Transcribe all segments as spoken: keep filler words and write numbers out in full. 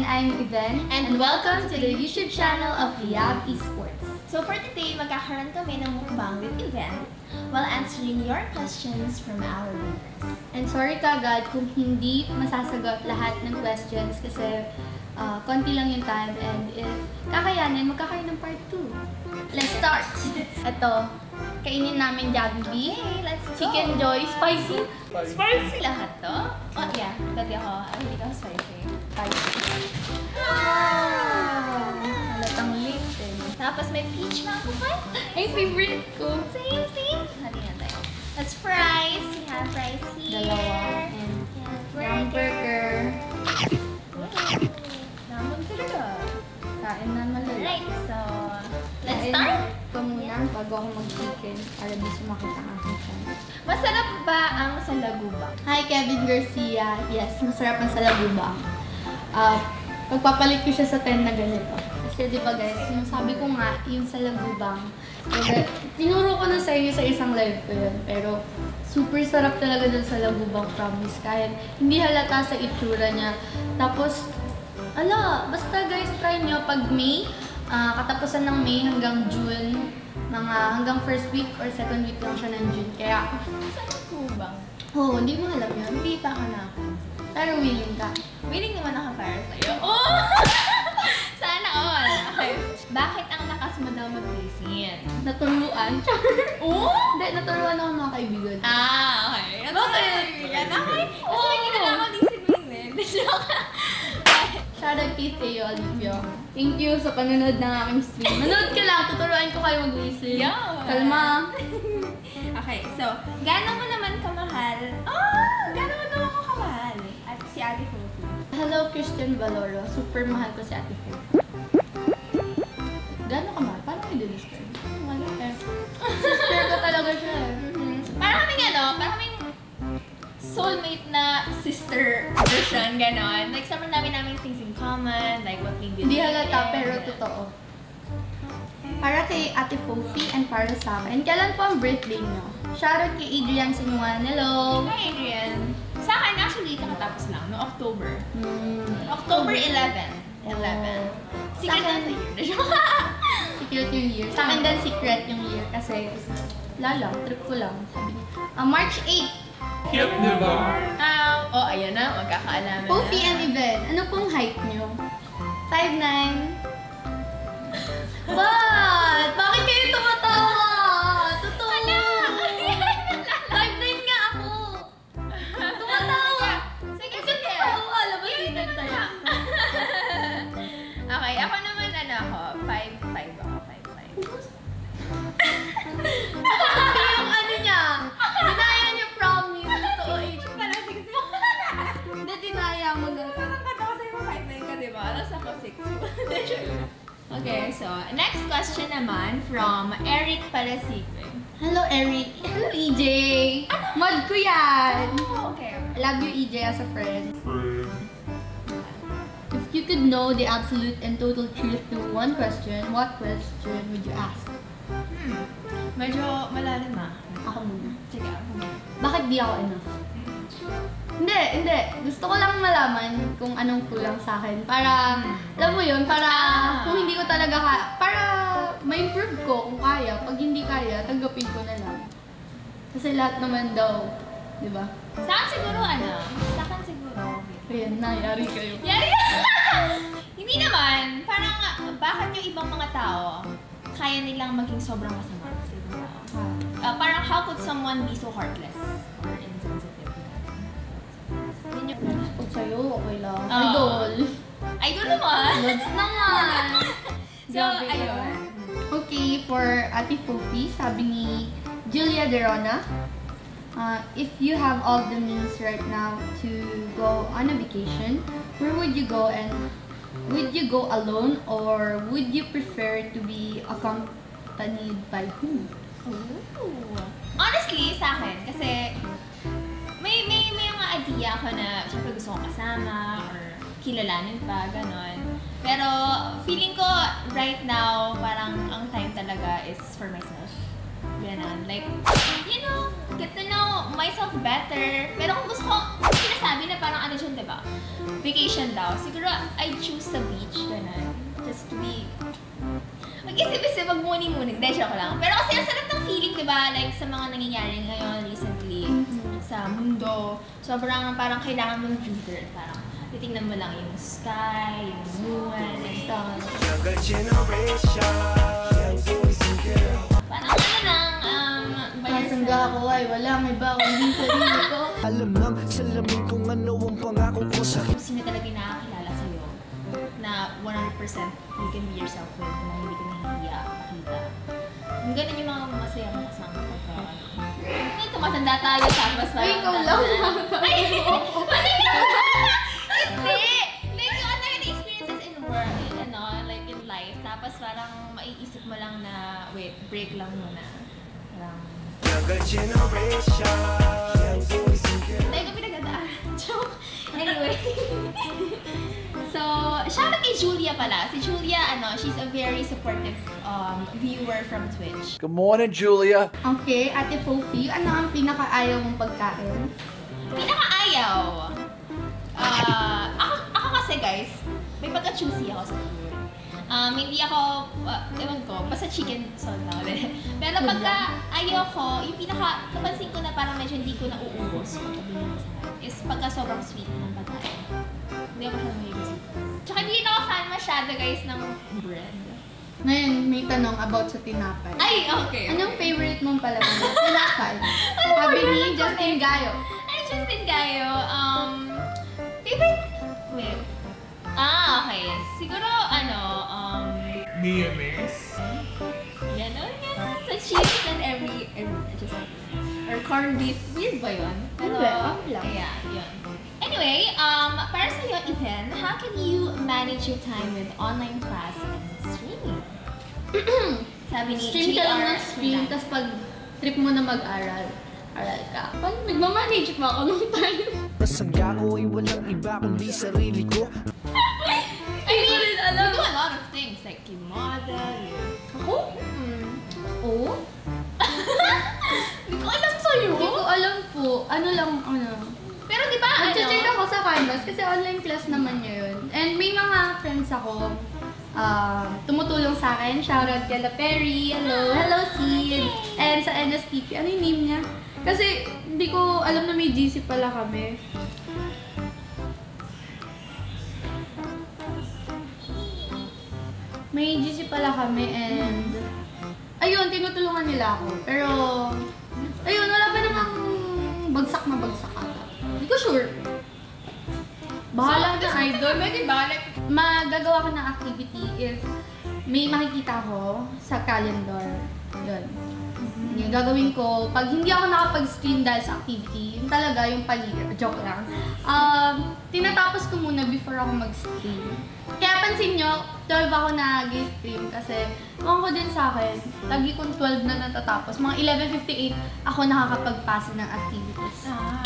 And I'm Yvonne. And, and welcome to the YouTube channel of Yab Esports. So for today, magkakaroon kami ng mukbang with Yvonne while answering your questions from our viewers. And sorry kagad kung hindi masasagot lahat ng questions kasi uh, konti lang yung time. And if kakayanin, magkakaroon ng part two. Let's start! Ito, kainin namin Jabi. Hey, let's go. Chicken Joy. Spicy. Spicy. Spicy lahat to. Oh yeah, dati ako. Ay, hindi ako spicy. Spicy. Wow! Halatang lift eh. Tapos may peach mango pa. Ay, favorite ko. Same, same. Hali na tayo. That's fries. We have fries here. Dalawa. And yeah, burger. Naman talaga. Kain na malala. Right, so let's start. Ito muna bago ako mag-chicken para di sumakita ang aking channel. Masarap ba ang sa Lagubang? Hi, Kevin Garcia. Yes, masarap ang sa Lagubang. Uh, pagpapalit ko siya sa ten na ganito. Kasi diba guys, yung sabi ko nga, yung sa Lagubang, tinuro ko na sa inyo sa isang live ko yun. Pero super sarap talaga dun sa Lagubang, promise. Kahit hindi halata sa itsura niya. Tapos, ala, basta guys, try nyo pag May. Uh, katapusan ng May hanggang June, mga hanggang first week or second week lang siya ng June. Kaya, saan ko ba? Oo, oh, hindi mo alam yun. Hindi pa ka na ako. Pero willing ka. Willing naman ako para sa'yo. Oh! Sana all. Okay. Bakit ang lakas mo daw mag-racing? Natuluan? Oo? Hindi, natuluan ako mga kaibigan. Ah, okay. Natuluan ako mga kaibigan. Okay. Kasi may ginagawa din si Ming. Shout out kay Teo Alivio. Thank you sa panunod ng aking stream. Manood ka lang, tuturuan ko kayo mag-racing. Yeah. Kalma. Okay, so, gano'n mo naman kamahal? Oh, gano'n mo naman ako kamahal? At si Ate Fofi. Hello, Christian Valoro. Super mahal ko si Ate Fer. Gano'n kamahal? Parang may delister. Mahal ko. Sister ko talaga siya. Mm-hmm. Parang kaming ano, parang kaming soulmate na sister version, gano'n. Like, sobrang dami namin things in common, like what we do. Hindi halata, pero totoo. Para kay Ate Fofi and para sa akin, kailan po ang birthday niyo? Shoutout kay Adrian Sinuman. Hello! Hi, Adrian! Sa akin, actually, kakatapos lang, no? October. Hmm. October eleventh. eleven. Oh. Secret na sa year na siya. Secret yung year. Sa akin din, secret yung year kasi lala, trip ko lang. Sabi niya. Uh, March eighth. Cute, di ba? Ah, oh, ayan na, magkakaalaman na. Fofi and Yvonne, ano pong height nyo? five nine. What? Bakit kayo tumatawa? Totoo! five nine nga ako! Tumatawa! Sige, sige! Totoo, alam mo, sinan tayo. Okay, ako naman, ano ako, five five ako, five five. Okay, so next question naman from Eric Palacito. Hello, Eric. Hello, E J. Ano? Mod ko yan. Oh, okay. Love you, E J, as a friend. Friend. If you could know the absolute and total truth to one question, what question would you ask? Hmm. Medyo malalim ah. Ako muna. Sige, ako muna. Bakit di ako enough? Hindi, hindi. Gusto ko lang malaman kung anong kulang sa akin. Para, alam mo yun, para kung hindi ko talaga kaya, para ma-improve ko kung kaya. Pag hindi kaya, tanggapin ko na lang. Kasi lahat naman daw, di ba? Sa akin siguro, ano? Sa akin siguro. Ayan na, yari kayo. Yari! Hindi naman. Parang, bakit yung ibang mga tao, kaya nilang maging sobrang masama sa ibang tao? Uh, parang, how could someone be so heartless? Or insensitive? Pag sa'yo, okay lang. Uh, Idol! Idol naman! Lods naman! So, ayun. Okay, for Ate Fofi, sabi ni Julia Derona, uh, if you have all the means right now to go on a vacation, where would you go and would you go alone or would you prefer to be accompanied by who? Ooh. Honestly, sa akin, kasi May, may, may mga idea ako na siyempre gusto kong kasama or kilalanin pa, gano'n. Pero feeling ko right now, parang ang time talaga is for myself. Ganon. Like, you know, get to know myself better. Pero kung gusto ko, sinasabi na parang ano dyan, diba? Vacation daw. Siguro, I choose the beach. Ganon. Just to be... Mag-isip-isip, mag-muning-muning. Dahil siya ko lang. Pero kasi ang sarap ng feeling, diba? Like, sa mga nangyayari ngayon recently, sa mundo, sobrang parang kailangan mong filter. Parang, titignan mo lang yung sky, yung moon, and stuff. Parang ano lang, um, masangga ako ay walang iba kundi sarili ko. Alam lang, salamin kung ano ang pangako ko sa... Sino talaga yung nakakilala sa'yo na one hundred percent you can be yourself with, na hindi ka nahihiya, makita. Ang ganun yung mga masaya mo kasama ko. Ay, tumatanda tayo sa mas parang... Ay, ikaw lang! Ay, patay ka! Hindi! Like, yung ano yung experiences in work, ano, like in life, tapos parang maiisip mo lang na, wait, break lang muna. Parang... Dahil ko pinagandaan. Joke! Anyway. So, shout out kay Julia pala. Si Julia, ano, she's a very supportive um, viewer from Twitch. Good morning, Julia! Okay, Ate Fofi, ano ang pinakaayaw mong pagkain? Pinakaayaw? Uh, ako, ako kasi guys, may pagka-choosy ako sa food. Um, hindi ako, uh, ewan ko, basta chicken salt na ulit. Pero pagka ayaw ko, yung pinaka, napansin ko na parang medyo hindi ko na uubos is pagka sobrang sweet ng pagkain. Hindi ako masyadong may sweet. Tsaka hindi ako fan masyado guys ng bread. Ngayon, may tanong about sa tinapay. Ay, okay. Anong favorite mong palaman na tinapay? Sabi ni Justin Gayo. Ay, Justin Gayo, um... Wait. Ah, okay. Siguro, ano, um... mayonnaise. Ganon, ganon. So, cheese and every... every just like, or corned beef. Weird ba yun? Pero, yeah, yun. Anyway, um, para sa'yo, Ethan, how can you manage your time with online class and streaming? Sabi ni G R. Stream ka lang ng stream, tapos pag trip mo na mag-aral, aral ka. Paano nagmamanage mo ako nung time? Ang gagawin walang iba kundi sarili ko. I mean, you do a lot of things like you model, you... Ako? Mm. Oo? Hindi ko alam sa'yo. Hindi ko alam po. Ano lang, ano. Pero di ba, ano? Nag-check ako sa Canvas kasi online class naman yun. And may mga friends ako uh, tumutulong sa akin. Shoutout kay La Perry. Hello. Hello, Sid. Okay. And sa N S P P. Ano yung name niya? Kasi hindi ko alam na may G C pala kami. May G C pala kami and... Ayun, tinutulungan nila ako. Pero... Ayun, wala ba namang bagsak na bagsak ata? Hindi ko sure. Bahala so, na idol. Pwede balik. Magagawa ko ng activity if may makikita ko sa calendar. Yun. Yung gagawin ko, pag hindi ako nakapag-stream dahil sa activity, yung talaga, yung paligid, joke lang, um, tinatapos ko muna before ako mag-stream. Kaya pansin nyo, twelve ako nag-stream kasi kung ko din sa akin, lagi kong twelve na natatapos. Mga eleven fifty-eight ako nakakapagpasa ng activities. Ah.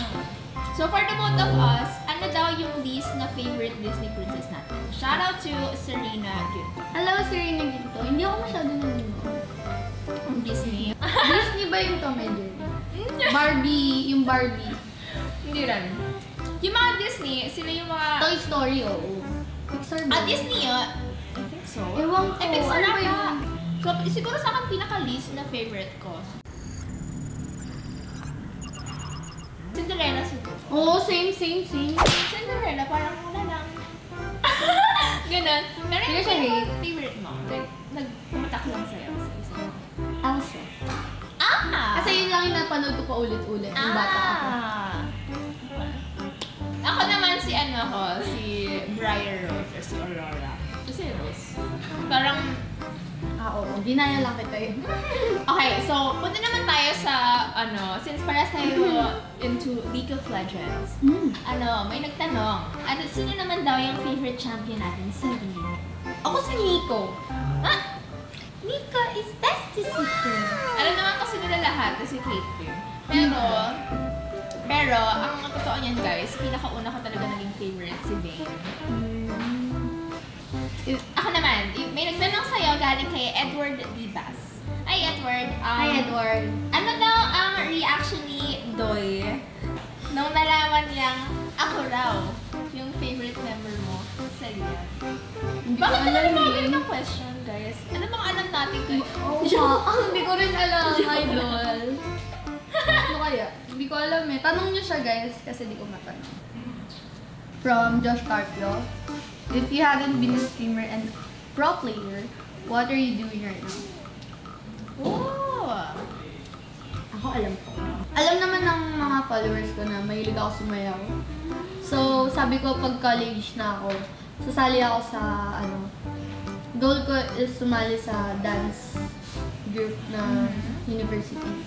So for the both of us, ano daw yung least na favorite Disney princess natin? Shoutout to Serena Ginto. Hello, Serena Ginto. Hindi ako masyado nag-Ginto. Disney. Disney ba yung Tom and Jerry? Barbie, yung Barbie. Hindi rin. Yung mga Disney, sila yung mga... Toy Story, oo. Oh, oh. Pixar ba? Ah, Disney, oh. I think so. Ewan ko. Eh, Pixar ano na ba yung... So, siguro sa akin pinaka-least na favorite ko. Cinderella siguro. Oo, oh, same, same, same. Cinderella, parang muna lang. Ganun. Pero yung favorite, favorite mo. Like, nagpumatak lang sa'yo. Elsa. Ah! Kasi yun lang yung napanood ko pa ulit-ulit yung bata ako. Ah! Ako naman si ano ko, si Briar Rose or si Aurora. Kasi Rose. Parang... Ah, oo. Dinaya lang kita yun. Okay, so punta naman tayo sa ano, since paras tayo into League of Legends. Mm. Ano, may nagtanong, ano, sino naman daw yung favorite champion natin? Si Nico. Ako si Nico. Ha? Nico is best to see you. Alam naman kasi nila lahat na si Kate. Pero, pero, ang totoo niyan guys, pinakauna ko talaga naging favorite si Vayne. Ako naman, may nagtanong sa'yo galing kay Edward D. Bass. I Hi, Edward. Um, Hi, Edward. Ano daw ang reaction ni Doy nung nalaman niyang ako raw yung favorite member mo sa Lian? Bakit na lang nagawin ng question, guys? Ano bang alam natin kayo? Oh, hindi ko rin alam. Idol. Ano kaya? Hindi ko alam eh. Tanong niyo siya, guys, kasi di ko matanong. From Josh Tarpio. If you haven't been a streamer and pro player, what are you doing right now? Oh! Ako alam ko. Alam naman ng mga followers ko na mahilig ako sumayaw. So, sabi ko pag college na ako, sasali ako sa ano. Goal ko is sumali sa dance group na university.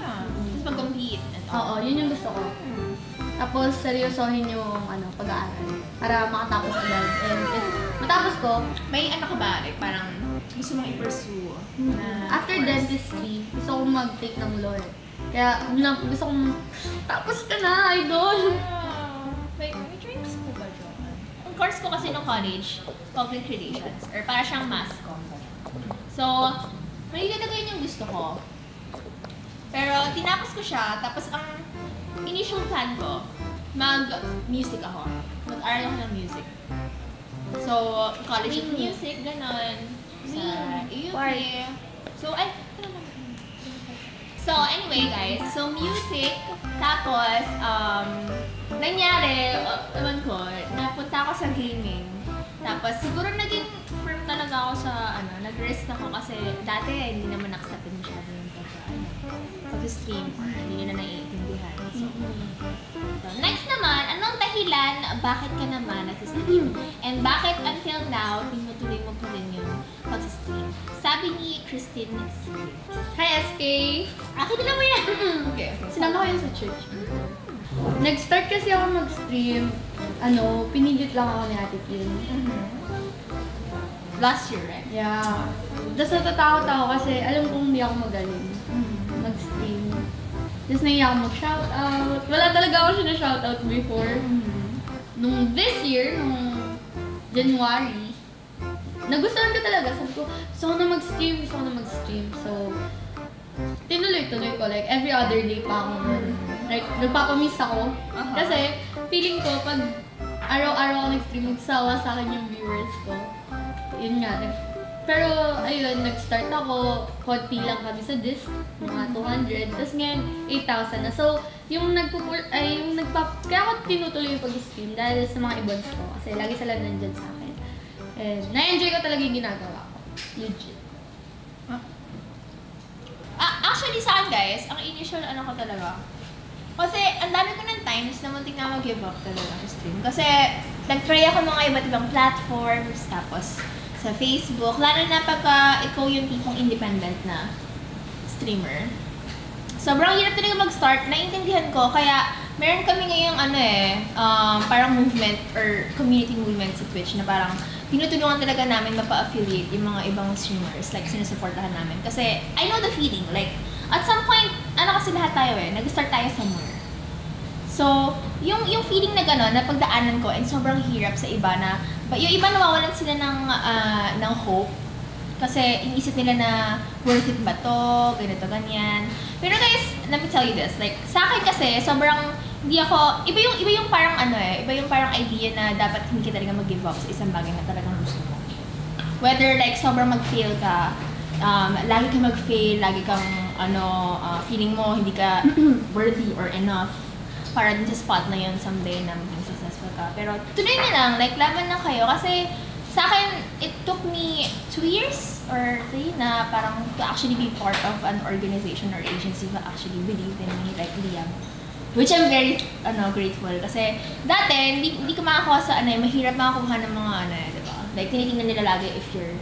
Ah, just mag-compete. Oo, yun yung gusto ko. Tapos, seryosohin yung ano, pag-aaral. Para makatapos ko lang. And if matapos ko, may ano ka ba? Like, parang gusto mong i-pursue. Mm-hmm. After dentistry, gusto kong mag-take ng law. Kaya gusto kong, tapos ka na, idol! Uh, may, may drinks ko ba dyan? Ang course ko kasi no college, public relations. Or para siyang mass ko. So, maligata ko yun yung gusto ko. Pero tinapos ko siya, tapos ang initial plan ko, mag-music ako. Mag-aral ako ng music. So, college of music, ganon. Sa A U P. So, ay, So, anyway guys, so music, tapos, um, nangyari, ewan ko, napunta ako sa gaming. Tapos, siguro naging firm talaga ako sa, ano, nag-risk ako kasi dati hindi naman nakasapin siya ng pag-stream or hindi na naiintindihan. So, next naman, anong dahilan, bakit ka naman nagsistream? And bakit until now, tinutuloy mo pa rin yung pag-stream? Sabi ni Christine, hi, S K! Akin nila mo yan! Okay, okay. Sinama ko yun sa church. Mm-hmm. Nag-start kasi ako mag-stream, ano, pinilit lang ako ni Ate Kim. Mm-hmm. Last year, right? Yeah. Tapos natatakot ako kasi alam kong hindi ako magaling. Mm-hmm. Mag-stream. Tapos nahiya ako mag-shoutout. Wala talaga ako siya na-shoutout before. Mm-hmm. Nung this year, nung January, nagustuhan ko talaga. Sabi ko, gusto ko na mag-stream, gusto ko na mag-stream. So, tinuloy-tuloy ko. Like, every other day pa ako. Like, nagpapamiss ako. Uh-huh. Kasi, feeling ko, pag araw-araw ako nag-stream, magsawa sa akin yung viewers ko. Yun nga. Pero, ayun, nag-start ako, konti lang kami sa disc, mga two hundred, tapos ngayon, eight thousand na. So, yung nagpupul, ay, yung nagpa, kaya ako tinutuloy yung pag-stream dahil sa mga events ko, kasi lagi sila nandyan sa akin. And, na-enjoy ko talaga yung ginagawa ko. Legit. Huh? Ah, actually, saan guys, ang initial ano ko talaga, kasi, ang dami ko ng times na muntik na mag-give up talaga ang stream. Kasi, nag-try ako mga iba't ibang platforms, tapos, sa Facebook, lalo na pagka ikaw yung tipong independent na streamer. Sobrang hirap talaga mag-start, naiintindihan ko, kaya meron kami ngayong ano eh, um, parang movement or community movement sa Twitch na parang tinutulungan talaga namin mapa-affiliate yung mga ibang streamers, like sinusuportahan namin. Kasi I know the feeling, like at some point, ano kasi lahat tayo eh, nag-start tayo somewhere. So, yung, yung feeling na gano'n, na pagdaanan ko, and sobrang hirap sa iba na But yung iba nawawalan sila ng, uh, ng hope kasi inisip nila na worth it ba to, ganito, ganyan. Pero guys, let me tell you this, like sa akin kasi sobrang hindi ako, iba yung, iba yung parang ano eh, iba yung parang idea na dapat hindi ka talaga mag-give up sa isang bagay na talagang gusto mo. Whether like sobrang mag-fail ka, um, lagi kang mag-fail, lagi kang ano, uh, feeling mo hindi ka worthy or enough para dun sa spot na yun someday na maging successful ka. Pero tuloy na lang, like laban na kayo kasi sa akin, it took me two years or three na parang to actually be part of an organization or agency who actually believe in me, like Liam. Which I'm very ano, grateful kasi dati, hindi, hindi ko makakuha sa ano, mahirap makakuha ng mga ano, diba? Like tinitingnan nila lagi if you're,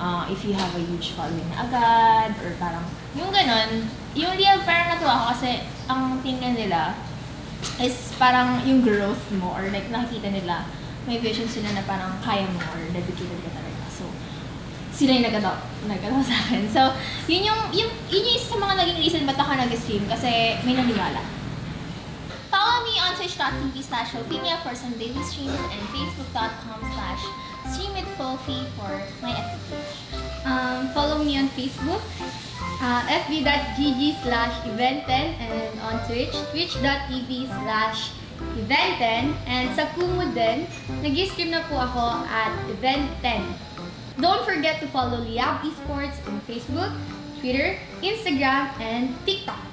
uh, if you have a huge following na agad or parang yung ganon. Yung Liam parang natuwa ako kasi ang tingnan nila is parang yung growth mo or like nakikita nila may vision sila na parang kaya mo or dedicated ka talaga. So, sila yung nag-adopt, nag-adopt sa akin. So, yun yung, yun, yun yung isa sa mga naging reason ba't ako nag-stream kasi may naniwala. Follow me on twitch dot t v slash for some daily streams and facebook dot com slash streamwithfo Fofi for my F B page. Um, follow me on Facebook, uh, f b dot g g slash eventen, and on Twitch, twitch dot t v slash eventen, and sa Kumu din, nag-stream na po ako at event ten. Don't forget to follow Yab Esports on Facebook, Twitter, Instagram, and TikTok.